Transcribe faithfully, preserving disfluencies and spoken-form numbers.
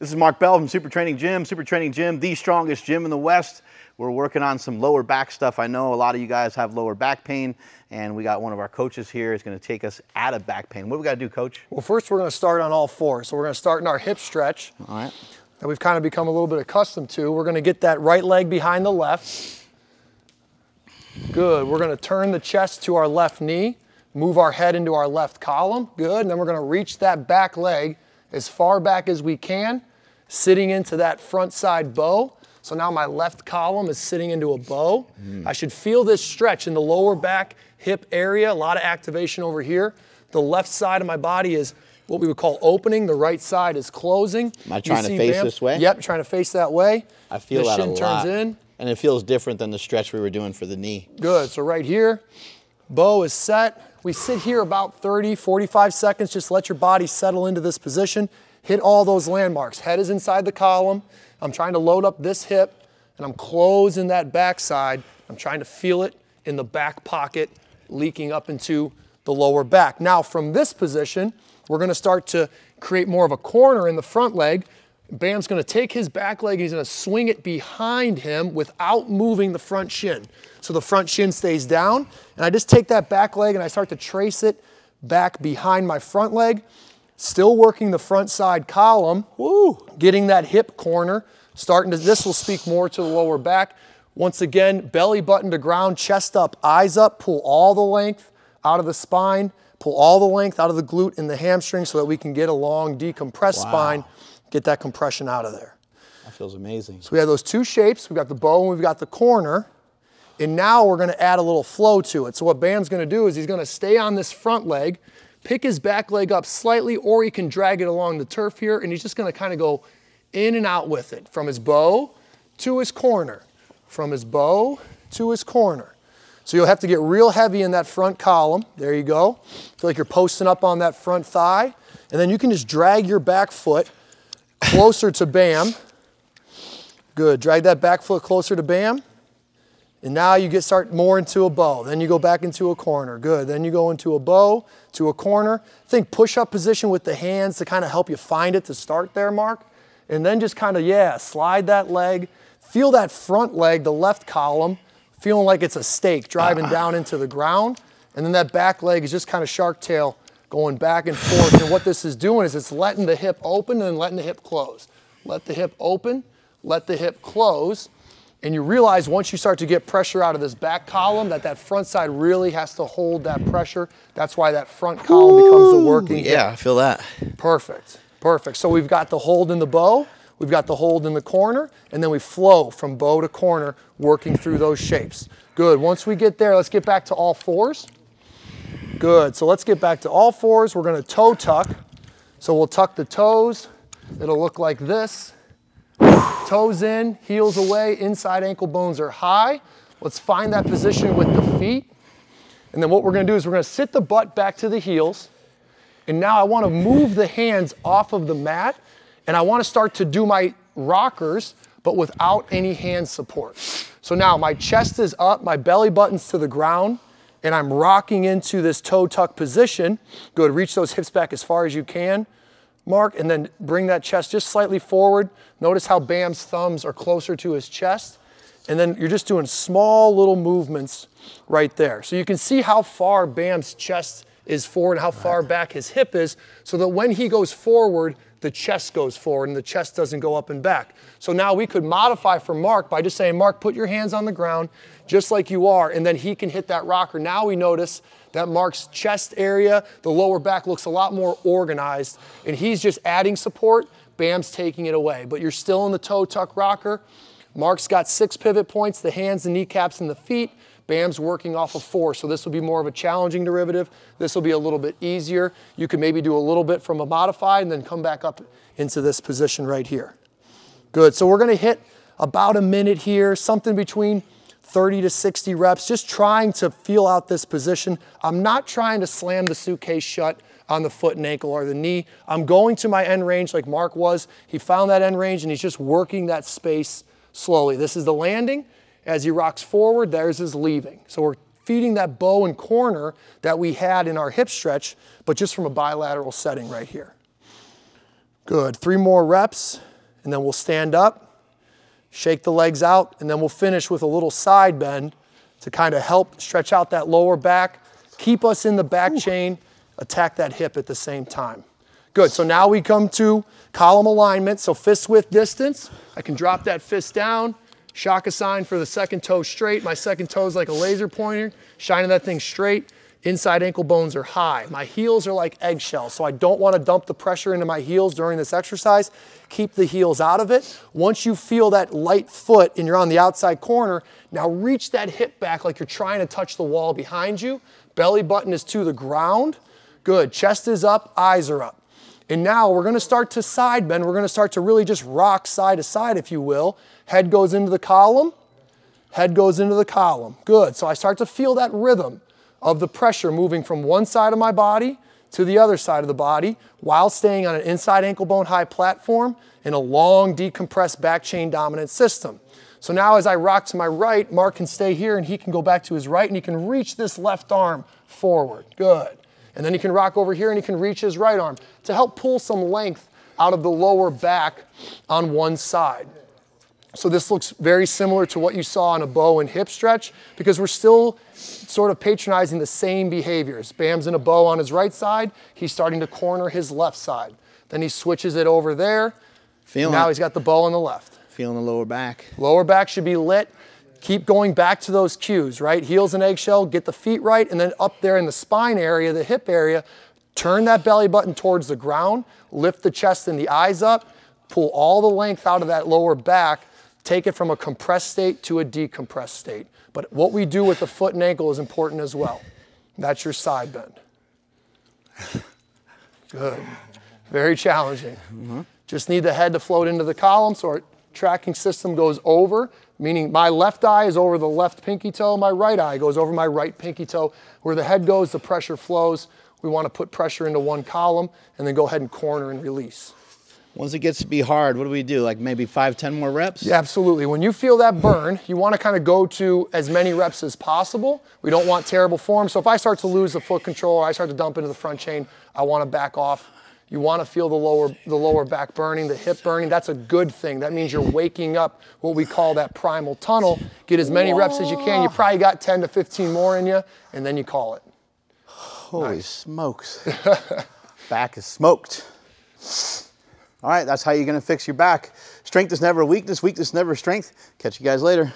This is Mark Bell from Super Training Gym. Super Training Gym, the strongest gym in the West. We're working on some lower back stuff. I know a lot of you guys have lower back pain, and we got one of our coaches here is gonna take us out of back pain. What do we gotta do, coach? Well, first we're gonna start on all fours. So we're gonna start in our hip stretch. All right. That we've kind of become a little bit accustomed to. We're gonna get that right leg behind the left. Good, we're gonna turn the chest to our left knee, move our head into our left column, good. And then we're gonna reach that back leg as far back as we can, sitting into that front side bow. So now my left column is sitting into a bow. Mm. I should feel this stretch in the lower back hip area, a lot of activation over here. The left side of my body is what we would call opening, the right side is closing. Am I trying to face Bam? This way? Yep, trying to face that way. I feel that a lot. The shin turns in. And it feels different than the stretch we were doing for the knee. Good, so right here, bow is set. We sit here about thirty, forty-five seconds, just let your body settle into this position. Hit all those landmarks. Head is inside the column. I'm trying to load up this hip and I'm closing that backside. I'm trying to feel it in the back pocket leaking up into the lower back. Now from this position, we're gonna start to create more of a corner in the front leg. Bam's gonna take his back leg and he's gonna swing it behind him without moving the front shin. So the front shin stays down and I just take that back leg and I start to trace it back behind my front leg. Still working the front side column, woo, getting that hip corner, starting to, this will speak more to the lower back. Once again, belly button to ground, chest up, eyes up, pull all the length out of the spine, pull all the length out of the glute and the hamstring so that we can get a long decompressed wow. spine, get that compression out of there. That feels amazing. So we have those two shapes, we've got the bow and we've got the corner, and now we're gonna add a little flow to it. So what Bam's gonna do is he's gonna stay on this front leg, pick his back leg up slightly, or he can drag it along the turf here, and he's just gonna kind of go in and out with it, from his bow to his corner, from his bow to his corner. So you'll have to get real heavy in that front column. There you go. Feel like you're posting up on that front thigh, and then you can just drag your back foot closer to Bam. Good, drag that back foot closer to Bam, and now you get start more into a bow. Then you go back into a corner. Good, then you go into a bow, to a corner. Think push-up position with the hands to kind of help you find it to start there, Mark. And then just kind of, yeah, slide that leg. Feel that front leg, the left column, feeling like it's a stake driving uh-uh. down into the ground. And then that back leg is just kind of shark tail going back and forth. And what this is doing is it's letting the hip open and letting the hip close. Let the hip open, let the hip close. And you realize once you start to get pressure out of this back column that that front side really has to hold that pressure. That's why that front column Ooh, becomes the working Yeah, hip. I feel that. Perfect, perfect. So we've got the hold in the bow, we've got the hold in the corner, and then we flow from bow to corner, working through those shapes. Good, once we get there, let's get back to all fours. Good, so let's get back to all fours. We're gonna toe tuck. So we'll tuck the toes. It'll look like this. Toes in, heels away, inside ankle bones are high. Let's find that position with the feet. And then what we're gonna do is we're gonna sit the butt back to the heels. And now I wanna move the hands off of the mat and I wanna start to do my rockers, but without any hand support. So now my chest is up, my belly button's to the ground, and I'm rocking into this toe tuck position. Good, reach those hips back as far as you can, Mark, and then bring that chest just slightly forward. Notice how Bam's thumbs are closer to his chest. And then you're just doing small little movements right there. So you can see how far Bam's chest is forward, how far back his hip is, so that when he goes forward, the chest goes forward and the chest doesn't go up and back. So now we could modify for Mark by just saying, Mark, put your hands on the ground just like you are, and then he can hit that rocker. Now we notice that Mark's chest area, the lower back looks a lot more organized, and he's just adding support, Bam's taking it away. But you're still in the toe tuck rocker. Mark's got six pivot points, the hands, the kneecaps, and the feet. Bam's working off of four, so this will be more of a challenging derivative. This will be a little bit easier. You can maybe do a little bit from a modified and then come back up into this position right here. Good, so we're gonna hit about a minute here, something between thirty to sixty reps, just trying to feel out this position. I'm not trying to slam the suitcase shut on the foot and ankle or the knee. I'm going to my end range like Mark was. He found that end range and he's just working that space slowly. This is the landing. As he rocks forward, there's his leaving. So we're feeding that bow and corner that we had in our hip stretch, but just from a bilateral setting right here. Good, three more reps. and then we'll stand up, shake the legs out, and then we'll finish with a little side bend to kind of help stretch out that lower back, keep us in the back chain, attack that hip at the same time. Good, so now we come to column alignment. So fist width distance, I can drop that fist down, shaka sign for the second toe straight. My second toe is like a laser pointer, shining that thing straight. Inside ankle bones are high. My heels are like eggshells, so I don't want to dump the pressure into my heels during this exercise. Keep the heels out of it. Once you feel that light foot and you're on the outside corner, now reach that hip back like you're trying to touch the wall behind you. Belly button is to the ground. Good, chest is up, eyes are up. And now we're gonna start to side bend. We're gonna start to really just rock side to side, if you will. Head goes into the column, head goes into the column. Good, so I start to feel that rhythm of the pressure moving from one side of my body to the other side of the body while staying on an inside ankle bone high platform in a long decompressed back chain dominant system. So now as I rock to my right, Mark can stay here and he can go back to his right and he can reach this left arm forward, good. And then he can rock over here and he can reach his right arm to help pull some length out of the lower back on one side. So this looks very similar to what you saw on a bow and hip stretch because we're still sort of patronizing the same behaviors. Bam's in a bow on his right side. He's starting to corner his left side. Then he switches it over there. Feeling now he's got the bow on the left. Feeling the lower back. Lower back should be lit. Keep going back to those cues, right? Heels and eggshell, get the feet right, and then up there in the spine area, the hip area, turn that belly button towards the ground, lift the chest and the eyes up, pull all the length out of that lower back, take it from a compressed state to a decompressed state. But what we do with the foot and ankle is important as well. That's your side bend. Good. Very challenging. Mm-hmm. Just need the head to float into the column so our tracking system goes over, meaning my left eye is over the left pinky toe, my right eye goes over my right pinky toe. Where the head goes, the pressure flows. We want to put pressure into one column and then go ahead and corner and release. Once it gets to be hard, what do we do? Like maybe five, ten more reps? Yeah, absolutely. When you feel that burn, you want to kind of go to as many reps as possible. We don't want terrible form. So if I start to lose the foot control, or I start to dump into the front chain, I want to back off. You want to feel the lower, the lower back burning, the hip burning. That's a good thing. That means you're waking up what we call that primal tunnel. Get as many Whoa. reps as you can. You probably got ten to fifteen more in you, and then you call it. Holy nice. smokes. Back is smoked. All right, that's how you're going to fix your back. Strength is never weakness. Weakness is never strength. Catch you guys later.